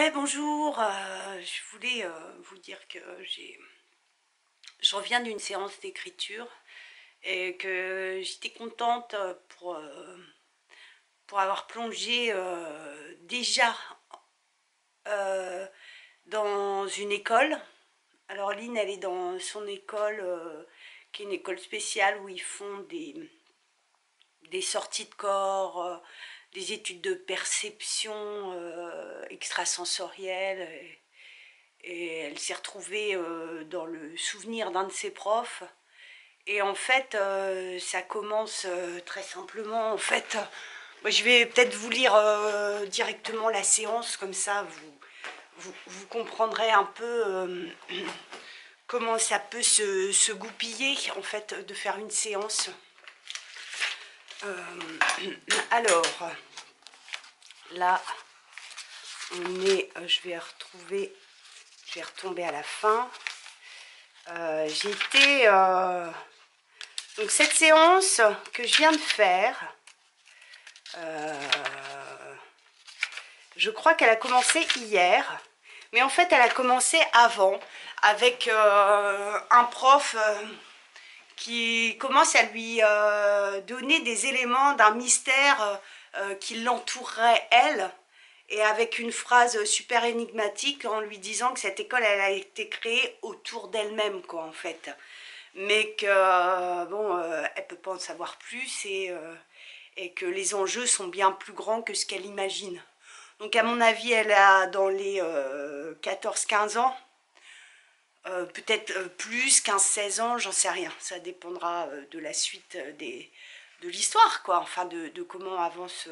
Ouais, bonjour, je voulais vous dire que je reviens d'une séance d'écriture et que j'étais contente pour avoir plongé déjà dans une école. Alors Lynn, elle est dans son école, qui est une école spéciale où ils font des sorties de corps, des études de perception extrasensorielle, et elle s'est retrouvée dans le souvenir d'un de ses profs. Et en fait, ça commence très simplement. En fait, moi, je vais peut-être vous lire directement la séance, comme ça vous comprendrez un peu comment ça peut se goupiller, en fait, de faire une séance. Alors, là, on est, je vais retomber à la fin. Donc cette séance que je viens de faire, je crois qu'elle a commencé hier, mais en fait elle a commencé avant, avec un prof qui commence à lui donner des éléments d'un mystère qui l'entourerait elle, et avec une phrase super énigmatique en lui disant que cette école, elle a été créée autour d'elle-même, quoi, en fait. Mais que, bon, elle ne peut pas en savoir plus, et que les enjeux sont bien plus grands que ce qu'elle imagine. Donc, à mon avis, elle a dans les 14-15 ans, peut-être plus, 15-16 ans, j'en sais rien. Ça dépendra de la suite de l'histoire, quoi. Enfin, de comment avance.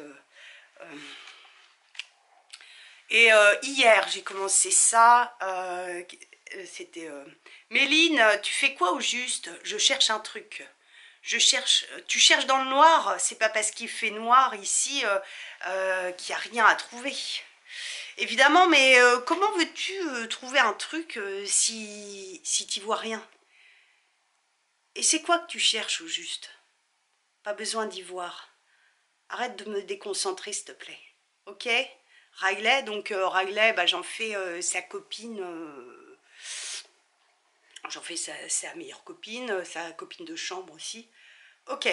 Et hier, j'ai commencé ça. C'était Méline, tu fais quoi au juste? Je cherche un truc. Tu cherches dans le noir. C'est pas parce qu'il fait noir ici qu'il n'y a rien à trouver. Évidemment, mais comment veux-tu trouver un truc si t'y vois rien? Et c'est quoi que tu cherches au juste? Pas besoin d'y voir. Arrête de me déconcentrer, s'il te plaît. Ok? Raglet, donc Raglet, bah, j'en fais sa copine, j'en fais sa meilleure copine, sa copine de chambre aussi. Ok,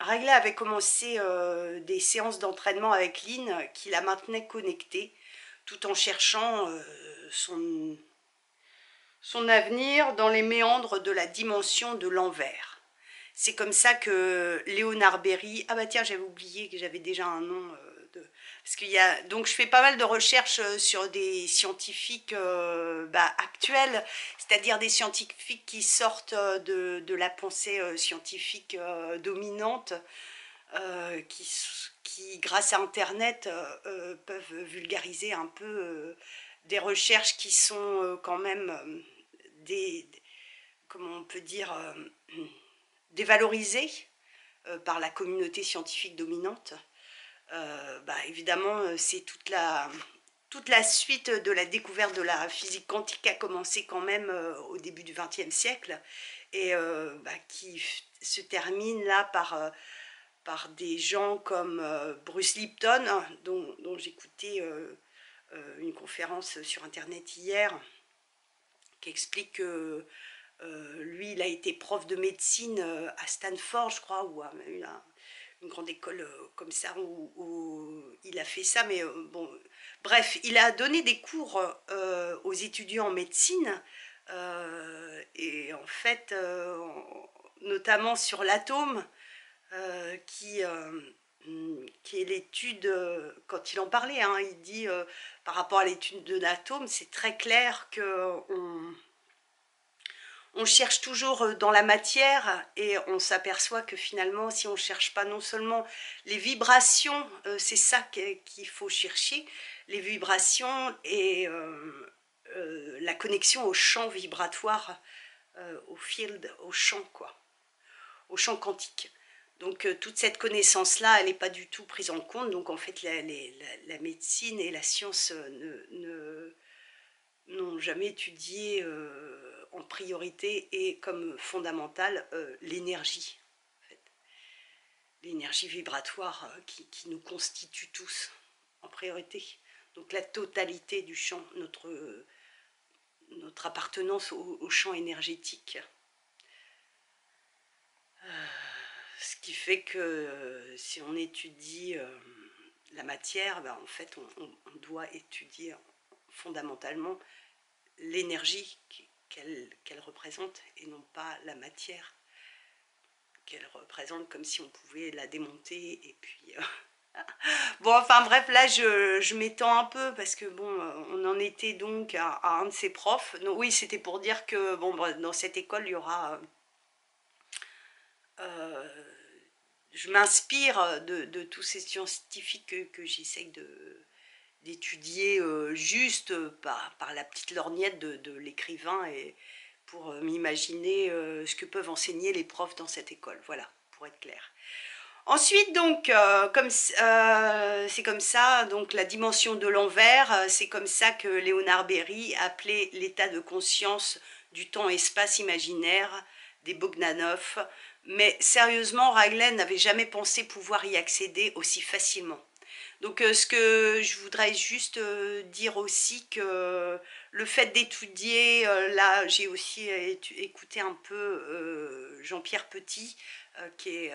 Raglet avait commencé des séances d'entraînement avec Lynn qui la maintenait connectée, tout en cherchant son avenir dans les méandres de la dimension de l'envers. C'est comme ça que Léonard Berry... Ah bah tiens, j'avais oublié que j'avais déjà un nom... Parce qu'il y a... Donc je fais pas mal de recherches sur des scientifiques actuels, c'est-à-dire des scientifiques qui sortent de la pensée scientifique dominante, qui grâce à Internet peuvent vulgariser un peu des recherches qui sont quand même comment on peut dire, dévalorisées par la communauté scientifique dominante. Évidemment, c'est toute la suite de la découverte de la physique quantique qui a commencé quand même au début du XXe siècle et qui se termine là par des gens comme Bruce Lipton, dont j'écoutais une conférence sur Internet hier, qui explique que lui, il a été prof de médecine à Stanford, je crois, ou à une grande école comme ça où il a fait ça, mais bon, bref, il a donné des cours aux étudiants en médecine, et en fait, notamment sur l'atome, qui est l'étude, quand il en parlait, hein, il dit, par rapport à l'étude de l'atome, c'est très clair que on cherche toujours dans la matière et on s'aperçoit que finalement, si on ne cherche pas non seulement les vibrations, c'est ça qu'il faut chercher, les vibrations et la connexion au champ vibratoire, au field, au champ, quoi, au champ quantique. Donc toute cette connaissance-là, elle n'est pas du tout prise en compte. Donc en fait, la médecine et la science n'ont jamais étudié... en priorité et comme fondamentale l'énergie, en fait. L'énergie vibratoire qui nous constitue tous en priorité. donc la totalité du champ, notre appartenance au champ énergétique. Ce qui fait que si on étudie la matière, ben en fait on doit étudier fondamentalement l'énergie qu'elle représente et non pas la matière qu'elle représente, comme si on pouvait la démonter et puis... Bon, enfin bref, là je m'étends un peu parce que bon, on en était donc à un de ses profs. Donc, oui, c'était pour dire que bon, dans cette école, il y aura... je m'inspire de tous ces scientifiques que j'essaye d'étudier juste par la petite lorgnette de l'écrivain et pour m'imaginer ce que peuvent enseigner les profs dans cette école. Voilà, pour être clair. Ensuite, donc, c'est comme ça, donc la dimension de l'envers, c'est comme ça que Léonard Berry appelait l'état de conscience du temps-espace imaginaire des Bogdanov. Mais sérieusement, Raglet n'avait jamais pensé pouvoir y accéder aussi facilement. Donc ce que je voudrais juste dire aussi, que le fait d'étudier, là j'ai aussi écouté un peu Jean-Pierre Petit, qui est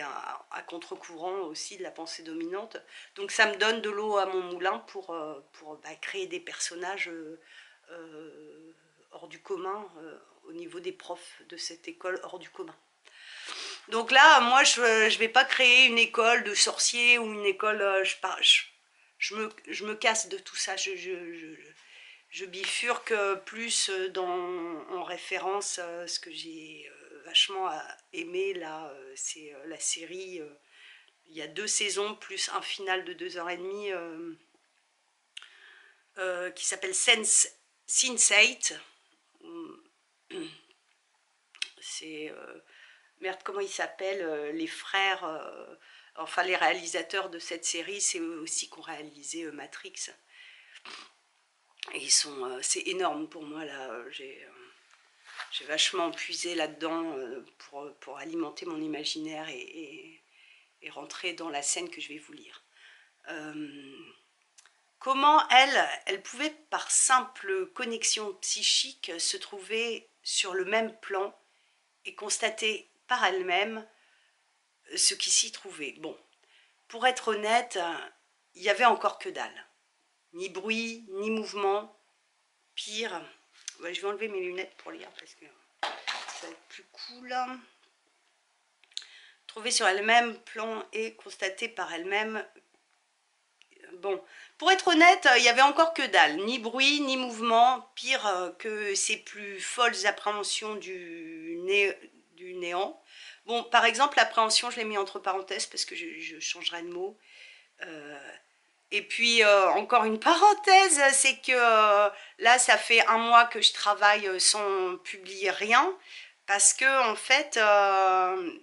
à contre-courant aussi de la pensée dominante. Donc ça me donne de l'eau à mon moulin pour créer des personnages hors du commun, au niveau des profs de cette école hors du commun. Donc là, moi, je vais pas créer une école de sorciers ou une école... Je me casse de tout ça. Je bifurque plus en référence à ce que j'ai vachement aimé. Là, c'est la série... Il y a 2 saisons, plus un final de 2h30 qui s'appelle Sense8. C'est... merde, comment ils s'appellent, les frères, enfin les réalisateurs de cette série, c'est eux aussi qui ont réalisé Matrix. Et c'est énorme pour moi, là, j'ai vachement puisé là-dedans pour alimenter mon imaginaire et rentrer dans la scène que je vais vous lire. Comment elle pouvait, par simple connexion psychique, se trouver sur le même plan et constater par elle-même ce qui s'y trouvait. Bon, pour être honnête, il n'y avait encore que dalle. Ni bruit, ni mouvement. Pire, je vais enlever mes lunettes pour lire parce que ça va être plus cool. Trouver sur elle-même plan et constater par elle-même. Bon, pour être honnête, il n'y avait encore que dalle. Ni bruit, ni mouvement. Pire que ses plus folles appréhensions du néant. Bon, par exemple, l'appréhension, je l'ai mis entre parenthèses parce que je changerai de mot. Et puis, encore une parenthèse, c'est que là, ça fait 1 mois que je travaille sans publier rien parce que, en fait,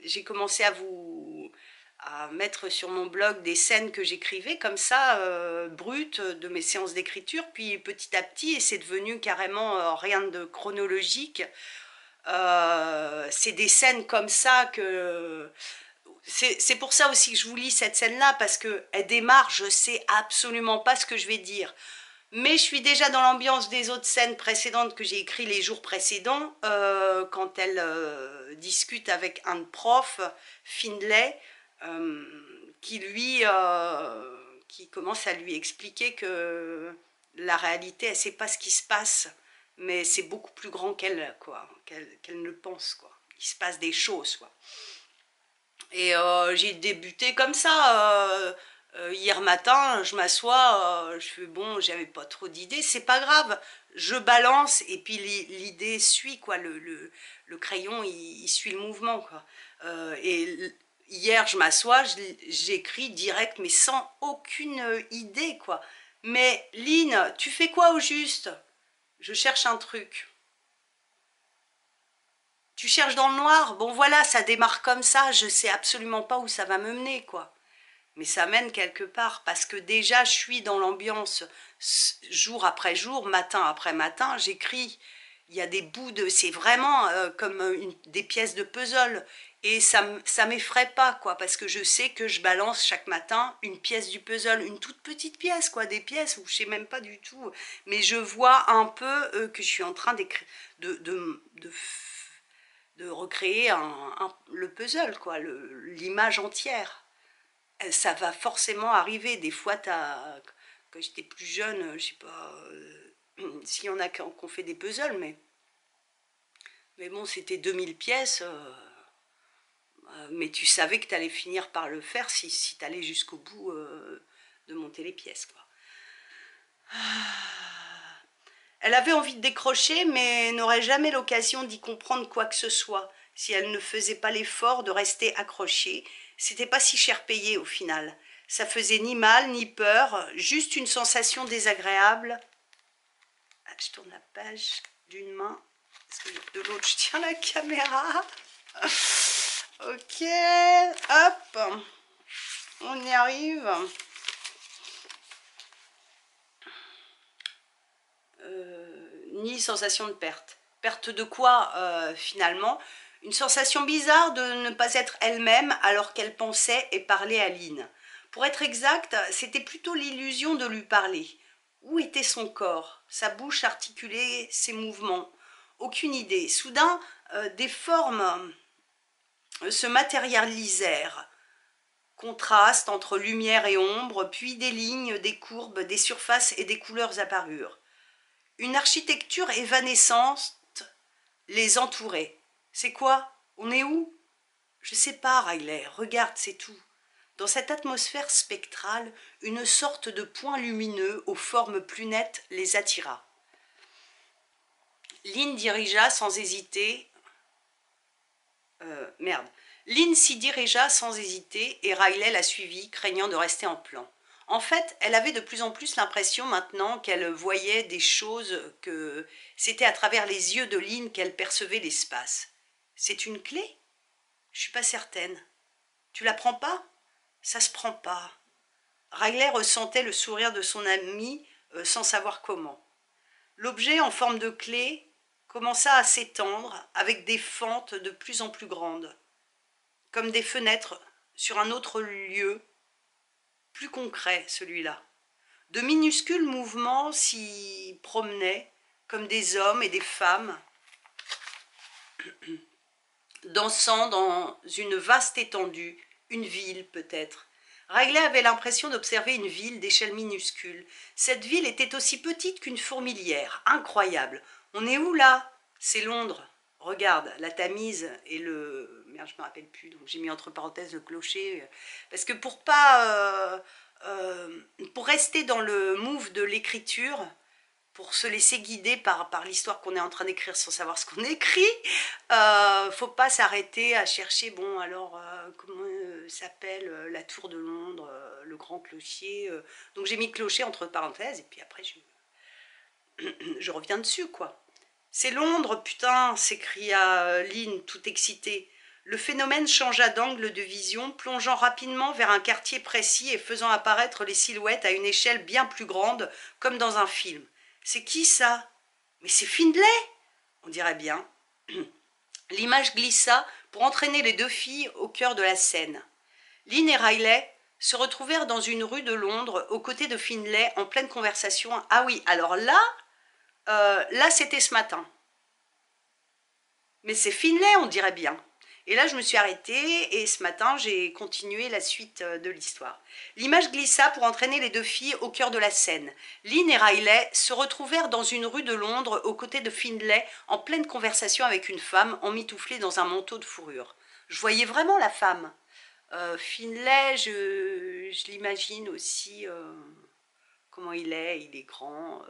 j'ai commencé à mettre sur mon blog des scènes que j'écrivais comme ça, brutes, de mes séances d'écriture. Puis, petit à petit, c'est devenu carrément rien de chronologique. C'est des scènes comme ça que... C'est pour ça aussi que je vous lis cette scène-là, parce qu'elle démarre, je sais absolument pas ce que je vais dire. Mais je suis déjà dans l'ambiance des autres scènes précédentes que j'ai écrites les jours précédents, quand elle discute avec un prof, Findlay, qui commence à lui expliquer que la réalité, elle sait pas ce qui se passe. Mais c'est beaucoup plus grand qu'elle ne le pense, quoi. Il se passe des choses, quoi. Et j'ai débuté comme ça. Hier matin, je m'assois, je fais bon, j'avais pas trop d'idées, c'est pas grave. Je balance et puis l'idée suit, quoi. Le crayon, il suit le mouvement, quoi. Et hier, je m'assois, j'écris direct, mais sans aucune idée, quoi. Mais Lynn, tu fais quoi au juste ? Je cherche un truc. Tu cherches dans le noir? Bon voilà, ça démarre comme ça, je sais absolument pas où ça va me mener, quoi. Mais ça mène quelque part, parce que déjà je suis dans l'ambiance jour après jour, matin après matin, j'écris. Il y a des bouts de... C'est vraiment comme des pièces de puzzle. Et ça m'effraie pas, quoi, parce que je sais que je balance chaque matin une pièce du puzzle, une toute petite pièce, quoi, des pièces où je sais même pas du tout, mais je vois un peu que je suis en train de recréer le puzzle, quoi, l'image entière. Ça va forcément arriver. Des fois, quand j'étais plus jeune, je sais pas s'il y en a qui ont fait des puzzles, mais bon, c'était 2000 pièces... mais tu savais que tu allais finir par le faire si tu allais jusqu'au bout de monter les pièces, quoi. Elle avait envie de décrocher, mais n'aurait jamais l'occasion d'y comprendre quoi que ce soit si elle ne faisait pas l'effort de rester accrochée. C'était pas si cher payé au final. Ça faisait ni mal ni peur, juste une sensation désagréable. Ah, je tourne la page d'une main, parce que de l'autre je tiens la caméra. Ok, hop, on y arrive. Ni sensation de perte. Perte de quoi finalement? Une sensation bizarre de ne pas être elle-même alors qu'elle pensait et parlait à Lynn. Pour être exact, c'était plutôt l'illusion de lui parler. Où était son corps? Sa bouche articulait ses mouvements. Aucune idée. Soudain, des formes... se matérialisèrent. Contraste entre lumière et ombre, puis des lignes, des courbes, des surfaces et des couleurs apparurent. Une architecture évanescente les entourait. C'est quoi? On est où? Je sais pas, Riley, regarde, c'est tout. Dans cette atmosphère spectrale, une sorte de point lumineux aux formes plus nettes les attira. Lynn dirigea sans hésiter... Lynn s'y dirigea sans hésiter et Riley la suivit, craignant de rester en plan. En fait, elle avait de plus en plus l'impression maintenant qu'elle voyait des choses, que c'était à travers les yeux de Lynn qu'elle percevait l'espace. C'est une clé? Je suis pas certaine. Tu la prends pas? Ça se prend pas. Riley ressentait le sourire de son amie sans savoir comment. L'objet en forme de clé commença à s'étendre avec des fentes de plus en plus grandes, comme des fenêtres sur un autre lieu, plus concret celui-là. De minuscules mouvements s'y promenaient, comme des hommes et des femmes, dansant dans une vaste étendue, une ville peut-être. Riley avait l'impression d'observer une ville d'échelle minuscule. Cette ville était aussi petite qu'une fourmilière, incroyable. On est où là? C'est Londres. Regarde, la Tamise et le... Merde, je ne me rappelle plus, donc j'ai mis entre parenthèses le clocher. Parce que pour rester dans le move de l'écriture, pour se laisser guider par l'histoire qu'on est en train d'écrire sans savoir ce qu'on écrit, faut pas s'arrêter à chercher, bon alors, comment s'appelle la tour de Londres, le grand clocher. Donc j'ai mis clocher entre parenthèses et puis après je reviens dessus, quoi. C'est Londres, putain, s'écria Lynn, tout excitée. Le phénomène changea d'angle de vision, plongeant rapidement vers un quartier précis et faisant apparaître les silhouettes à une échelle bien plus grande, comme dans un film. C'est qui, ça? Mais c'est Findlay? On dirait bien. L'image glissa pour entraîner les deux filles au cœur de la scène. Lynn et Riley se retrouvèrent dans une rue de Londres, aux côtés de Findlay, en pleine conversation. Ah oui, alors là... là, c'était ce matin. Mais c'est Findlay, on dirait bien. Et là, je me suis arrêtée et ce matin, j'ai continué la suite de l'histoire. L'image glissa pour entraîner les deux filles au cœur de la scène. Lynn et Riley se retrouvèrent dans une rue de Londres aux côtés de Findlay en pleine conversation avec une femme emmitouflée dans un manteau de fourrure. Je voyais vraiment la femme. Findlay, je l'imagine aussi... comment il est grand...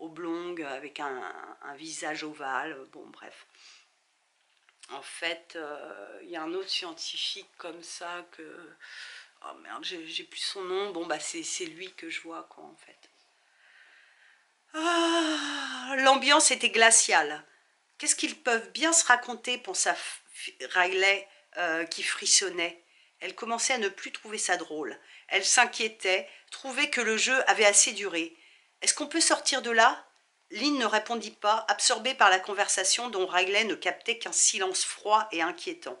oblongue, avec un visage ovale, bon bref. En fait, il y a un autre scientifique comme ça que... Oh merde, j'ai plus son nom. Bon bah c'est lui que je vois, quoi, en fait. Ah, l'ambiance était glaciale. Qu'est-ce qu'ils peuvent bien se raconter, pensa Riley, qui frissonnait. Elle commençait à ne plus trouver ça drôle. Elle s'inquiétait, trouvait que le jeu avait assez duré. « Est-ce qu'on peut sortir de là ?» Lynn ne répondit pas, absorbée par la conversation dont Riley ne captait qu'un silence froid et inquiétant.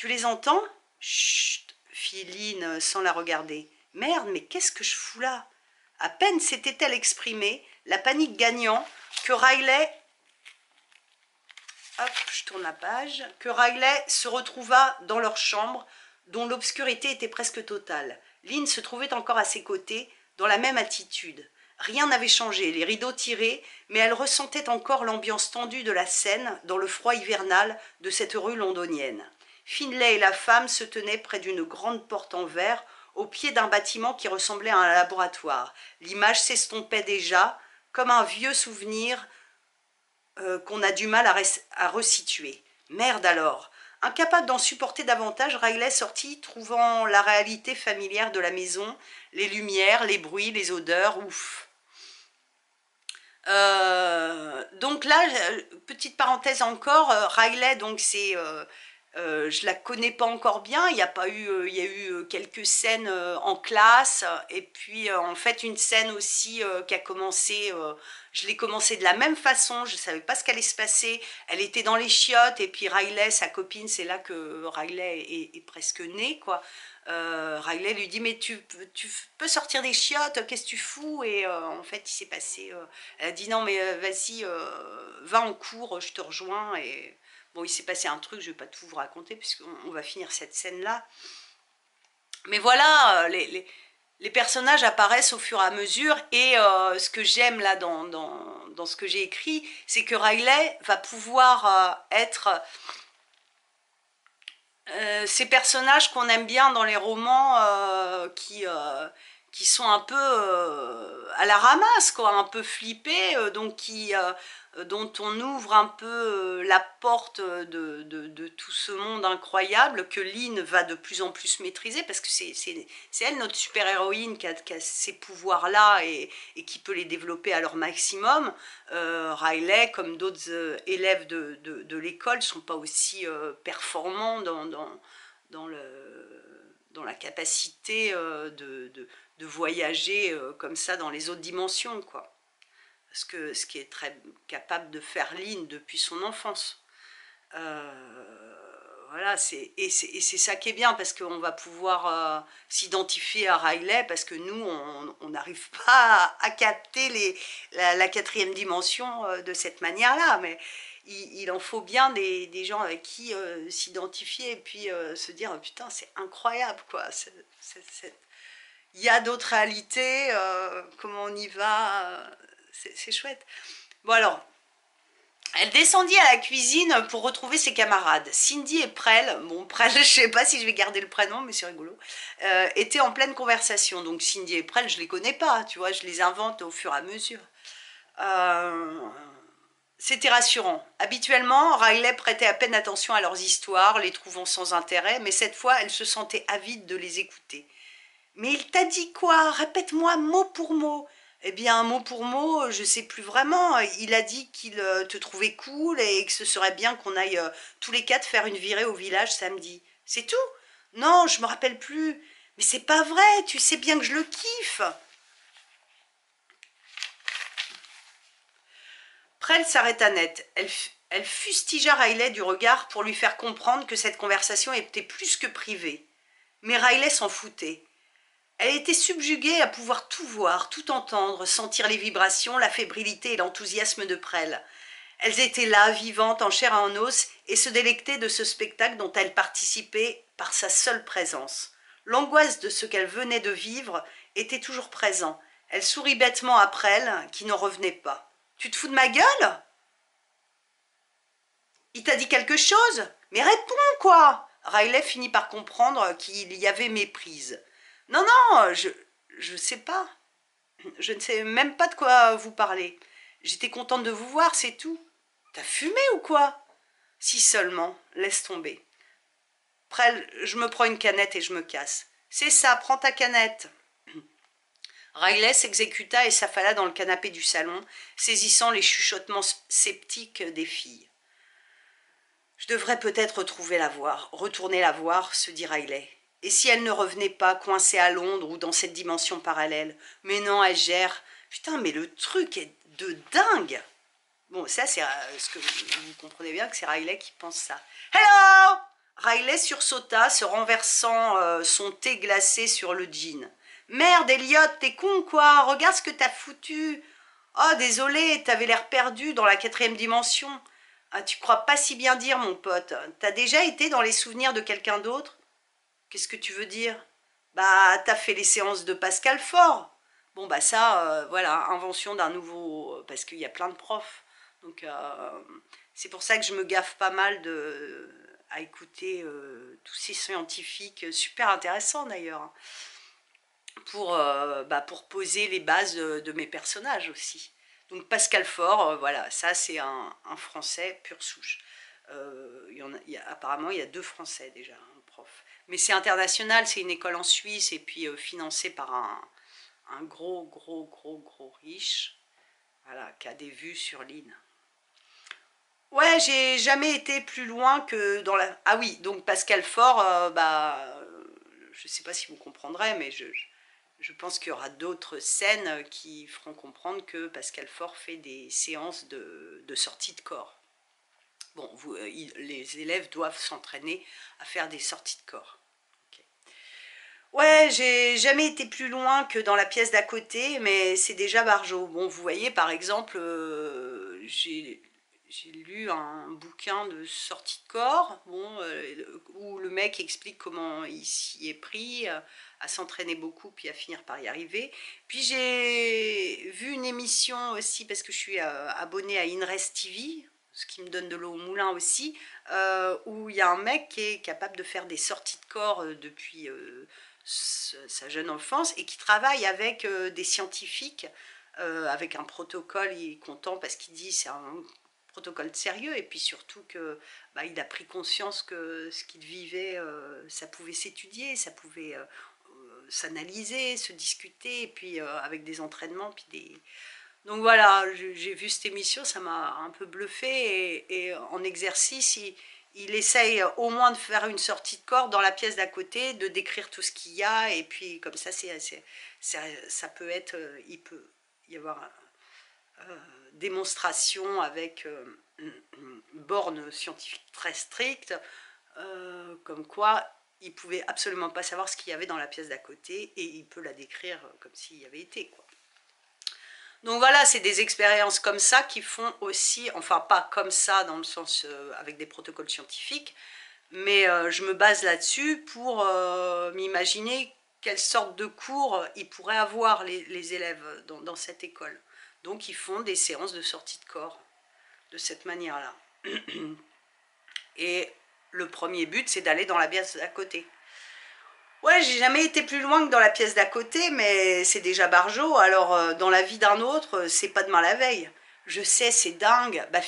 Tu les entends? Chut, fit Lynn sans la regarder. Merde, mais qu'est-ce que je fous là? À peine s'était-elle exprimée, la panique gagnant, que Riley... Hop, je tourne la page. Que Riley se retrouva dans leur chambre, dont l'obscurité était presque totale. Lynn se trouvait encore à ses côtés, dans la même attitude. Rien n'avait changé, les rideaux tirés, mais elle ressentait encore l'ambiance tendue de la scène dans le froid hivernal de cette rue londonienne. Findlay et la femme se tenaient près d'une grande porte en verre, au pied d'un bâtiment qui ressemblait à un laboratoire. L'image s'estompait déjà, comme un vieux souvenir qu'on a du mal à resituer. Merde alors! Incapable d'en supporter davantage, Riley sortit, trouvant la réalité familière de la maison, les lumières, les bruits, les odeurs, ouf. Donc là, petite parenthèse encore, Riley, donc c'est... je la connais pas encore bien, il y a eu quelques scènes en classe, et puis en fait une scène aussi qui a commencé, je l'ai commencé de la même façon, je savais pas ce qu'allait se passer, elle était dans les chiottes, et puis Riley, sa copine, c'est là que Riley est presque née, quoi. Riley lui dit mais tu peux sortir des chiottes, qu'est-ce que tu fous? Et en fait il s'est passé, elle a dit non mais vas-y, va en cours, je te rejoins. Et bon, il s'est passé un truc, je ne vais pas tout vous raconter, puisqu'on va finir cette scène-là. Mais voilà, les personnages apparaissent au fur et à mesure, et ce que j'aime là dans ce que j'ai écrit, c'est que Riley va pouvoir être... ces personnages qu'on aime bien dans les romans qui sont un peu à la ramasse, quoi, un peu flippés, donc qui... dont on ouvre un peu la porte de tout ce monde incroyable que Lynn va de plus en plus maîtriser, parce que c'est elle, notre super-héroïne, qui a ces pouvoirs-là et qui peut les développer à leur maximum. Riley, comme d'autres élèves de l'école, ne sont pas aussi performants dans la capacité de voyager comme ça dans les autres dimensions, quoi. Parce que ce qui est très capable de faire Lynn depuis son enfance. Voilà, c'est ça qui est bien, parce qu'on va pouvoir s'identifier à Riley, parce que nous, on n'arrive pas à capter la quatrième dimension de cette manière-là. Mais il en faut bien des gens avec qui s'identifier, et puis se dire, oh, putain, c'est incroyable, quoi. Il y a d'autres réalités, comment on y va c'est chouette. Bon alors, elle descendit à la cuisine pour retrouver ses camarades. Cindy et Prelle, bon Prelle, je sais pas si je vais garder le prénom, mais c'est rigolo, étaient en pleine conversation. Donc Cindy et Prelle, je les connais pas, tu vois, je les invente au fur et à mesure. C'était rassurant. Habituellement, Riley prêtait à peine attention à leurs histoires, les trouvant sans intérêt, mais cette fois, elle se sentait avide de les écouter. « Mais il t'a dit quoi? Répète-moi mot pour mot !» Eh bien, mot pour mot, je ne sais plus vraiment. Il a dit qu'il te trouvait cool et que ce serait bien qu'on aille tous les quatre faire une virée au village samedi. C'est tout? Non, je me rappelle plus. Mais c'est pas vrai, tu sais bien que je le kiffe. Prelle s'arrêta net. Elle fustigea Riley du regard pour lui faire comprendre que cette conversation était plus que privée. Mais Riley s'en foutait. Elle était subjuguée à pouvoir tout voir, tout entendre, sentir les vibrations, la fébrilité et l'enthousiasme de Prelle. Elles étaient là, vivantes, en chair et en os, et se délectaient de ce spectacle dont elle participait par sa seule présence. L'angoisse de ce qu'elle venait de vivre était toujours présente. Elle sourit bêtement à Prelle, qui n'en revenait pas. « Tu te fous de ma gueule? Il t'a dit quelque chose? Mais réponds, quoi !» Riley finit par comprendre qu'il y avait méprise. « Non, non, je sais pas. Je ne sais même pas de quoi vous parler. J'étais contente de vous voir, c'est tout. T'as fumé ou quoi? Si seulement, laisse tomber. Prelle, je me prends une canette et je me casse. C'est ça, prends ta canette. » Riley s'exécuta et s'affala dans le canapé du salon, saisissant les chuchotements sceptiques des filles. « Je devrais peut-être retourner la voir, se dit Riley. » Et si elle ne revenait pas, coincée à Londres ou dans cette dimension parallèle? Mais non, elle gère. Putain, mais le truc est de dingue. Bon, ça, c'est ce que vous comprenez bien que c'est Riley qui pense ça. « Hello !» Riley sursauta, se renversant son thé glacé sur le jean. « Merde, Elliot, t'es con, quoi! Regarde ce que t'as foutu! Oh, désolé, t'avais l'air perdu dans la 4e dimension. Ah, tu crois pas si bien dire, mon pote. T'as déjà été dans les souvenirs de quelqu'un d'autre? Qu'est-ce que tu veux dire? Bah, t'as fait les séances de Pascal Faure. Bon, bah ça, voilà, invention d'un nouveau... Parce qu'il y a plein de profs. Donc, c'est pour ça que je me gaffe pas mal de... à écouter tous ces scientifiques, super intéressants d'ailleurs, hein, pour poser les bases de mes personnages aussi. Donc Pascal Faure, voilà, ça c'est un Français pur souche. Apparemment, il y a 2 Français déjà, hein, prof. Mais c'est international, c'est une école en Suisse, et puis financée par un gros riche, voilà, qui a des vues sur Lynn. Ouais, j'ai jamais été plus loin que dans la... Ah oui, donc Pascal Faure, je sais pas si vous comprendrez, mais je pense qu'il y aura d'autres scènes qui feront comprendre que Pascal Faure fait des séances de sortie de corps. Bon, les élèves doivent s'entraîner à faire des sorties de corps. Okay. Ouais, j'ai jamais été plus loin que dans la pièce d'à côté, mais c'est déjà Barjot. Bon, vous voyez, par exemple, j'ai lu un bouquin de sortie de corps, bon, où le mec explique comment il s'y est pris, à s'entraîner beaucoup, puis à finir par y arriver. Puis j'ai vu une émission aussi, parce que je suis abonnée à Inres TV, ce qui me donne de l'eau au moulin aussi, où il y a un mec qui est capable de faire des sorties de corps depuis sa jeune enfance, et qui travaille avec des scientifiques, avec un protocole. Il est content parce qu'il dit c'est un protocole sérieux, et puis surtout que il a pris conscience que ce qu'il vivait, ça pouvait s'étudier, ça pouvait s'analyser, se discuter, et puis avec des entraînements, puis des... Donc voilà, j'ai vu cette émission, ça m'a un peu bluffé, et en exercice, il essaye au moins de faire une sortie de corps dans la pièce d'à côté, de décrire tout ce qu'il y a, et puis comme ça, ça peut être... Il peut y avoir... démonstration avec bornes scientifiques très strictes, comme quoi il pouvait absolument pas savoir ce qu'il y avait dans la pièce d'à côté, et il peut la décrire comme s'il y avait été, quoi. Donc voilà, c'est des expériences comme ça qui font aussi, enfin pas comme ça dans le sens avec des protocoles scientifiques, mais je me base là-dessus pour m'imaginer quelle sorte de cours ils pourraient avoir les élèves dans cette école. Donc, ils font des séances de sortie de corps de cette manière-là. Et le premier but, c'est d'aller dans la pièce d'à côté. Ouais, j'ai jamais été plus loin que dans la pièce d'à côté, mais c'est déjà Barjot. Alors, dans la vie d'un autre, c'est pas demain la veille. Je sais, c'est dingue. Bah,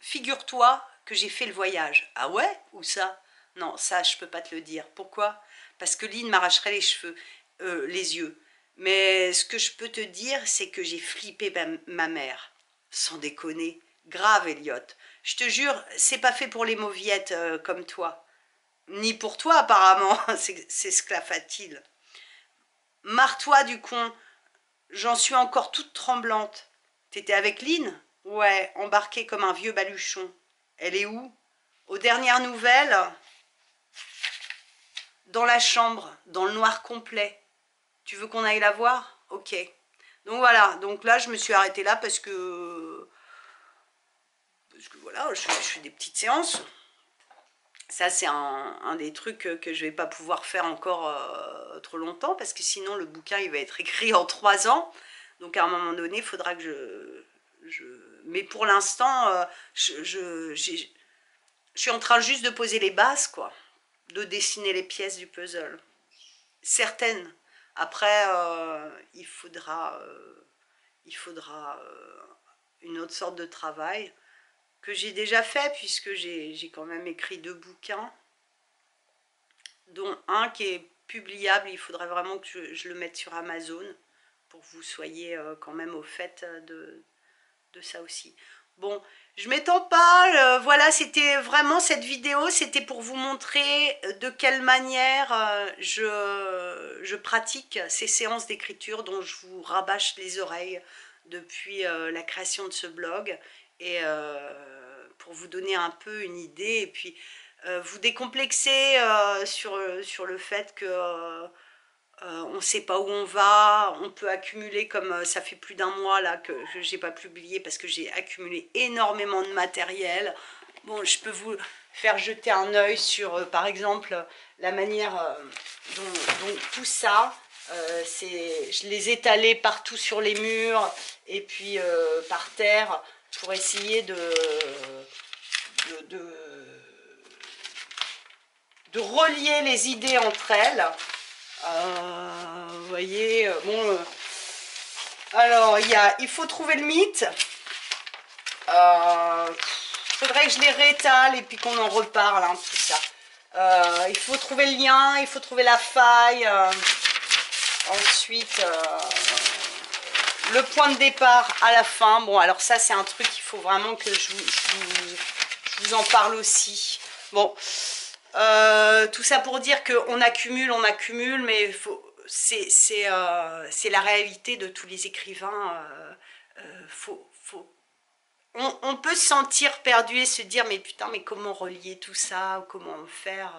figure-toi que j'ai fait le voyage. Ah ouais? Où ça? Non, ça, je peux pas te le dire. Pourquoi? Parce que Lynn m'arracherait les yeux. Mais ce que je peux te dire, c'est que j'ai flippé ma mère. Sans déconner. Grave, Elliot. Je te jure, c'est pas fait pour les mauviettes comme toi. Ni pour toi, apparemment, s'esclaffa-t-il. Marre-toi du con. J'en suis encore toute tremblante. T'étais avec Lynn? Ouais, embarquée comme un vieux baluchon. Elle est où? Aux dernières nouvelles, dans la chambre, dans le noir complet. Tu veux qu'on aille la voir? Ok. Donc voilà, donc là je me suis arrêtée là parce que voilà, je fais des petites séances. Ça c'est un des trucs que je vais pas pouvoir faire encore trop longtemps, parce que sinon le bouquin il va être écrit en 3 ans. Donc à un moment donné, il faudra que je... Mais pour l'instant, je suis en train juste de poser les bases, quoi. De dessiner les pièces du puzzle. Certaines. Après, il faudra une autre sorte de travail que j'ai déjà fait, puisque j'ai quand même écrit 2 bouquins, dont un qui est publiable. Il faudrait vraiment que je le mette sur Amazon pour que vous soyez quand même au fait de ça aussi. Bon, je m'étends pas, voilà, c'était vraiment cette vidéo, c'était pour vous montrer de quelle manière je pratique ces séances d'écriture dont je vous rabâche les oreilles depuis la création de ce blog, et pour vous donner un peu une idée, et puis vous décomplexer sur le fait que on ne sait pas où on va, on peut accumuler, comme ça fait plus d'un mois là que je n'ai pas publié parce que j'ai accumulé énormément de matériel. Bon, je peux vous faire jeter un œil sur, par exemple, la manière dont tout ça, je les étalais partout sur les murs et puis par terre pour essayer de relier les idées entre elles. Vous voyez, bon, alors il faut trouver le mythe. Faudrait que je les réétale et puis qu'on en reparle, hein, tout ça. Il faut trouver le lien, il faut trouver la faille. Ensuite, le point de départ à la fin. Bon, alors ça, c'est un truc qu'il faut vraiment que je vous en parle aussi. Bon, tout ça pour dire qu'on accumule, mais c'est la réalité de tous les écrivains. On peut se sentir perdu et se dire, mais putain, mais comment relier tout ça, comment faire,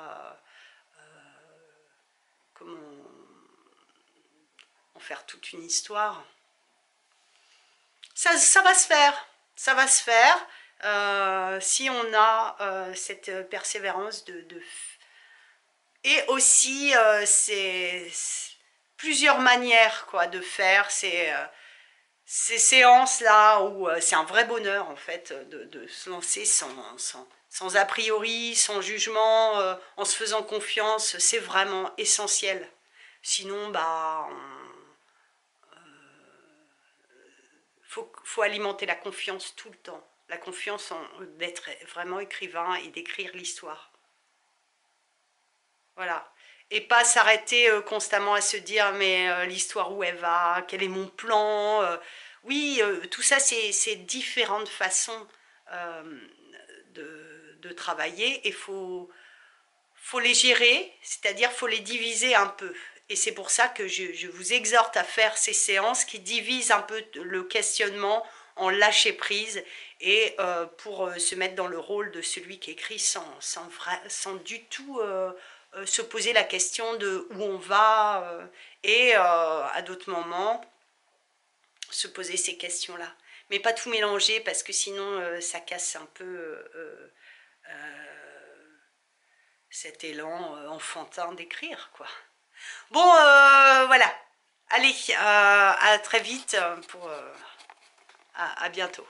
comment en faire toute une histoire. Ça va se faire, si on a cette persévérance et aussi c'est plusieurs manières quoi, de faire, ces séances-là où c'est un vrai bonheur en fait de se lancer sans a priori, sans jugement, en se faisant confiance, c'est vraiment essentiel. Sinon, bah, faut alimenter la confiance tout le temps, la confiance d'être vraiment écrivain et d'écrire l'histoire. Voilà. Et pas s'arrêter constamment à se dire, mais l'histoire où elle va, quel est mon plan. Oui, tout ça, c'est différentes façons de travailler. Et il faut les gérer, c'est-à-dire faut les diviser un peu. Et c'est pour ça que je vous exhorte à faire ces séances qui divisent un peu le questionnement en lâcher prise et pour se mettre dans le rôle de celui qui écrit sans du tout... se poser la question de où on va et à d'autres moments se poser ces questions-là. Mais pas tout mélanger parce que sinon ça casse un peu cet élan enfantin d'écrire, quoi. Bon, voilà. Allez, à très vite pour à bientôt.